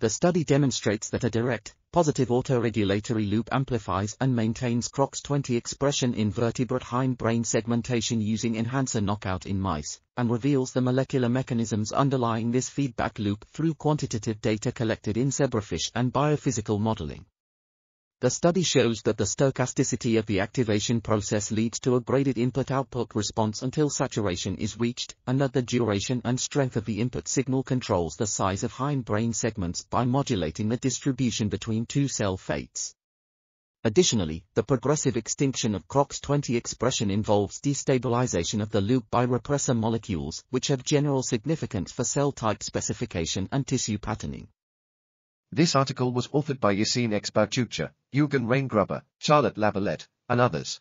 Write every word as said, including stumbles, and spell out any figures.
The study demonstrates that a direct, positive autoregulatory loop amplifies and maintains Krox twenty expression in vertebrate hindbrain segmentation using enhancer knockout in mice, and reveals the molecular mechanisms underlying this feedback loop through quantitative data collected in zebrafish and biophysical modeling. The study shows that the stochasticity of the activation process leads to a graded input-output response until saturation is reached, and that the duration and strength of the input signal controls the size of hindbrain segments by modulating the distribution between two cell fates. Additionally, the progressive extinction of Krox twenty expression involves destabilization of the loop by repressor molecules, which have general significance for cell type specification and tissue patterning. This article was authored by Yasin X. Jürgen Reingruber, Charlotte Labalette, and others.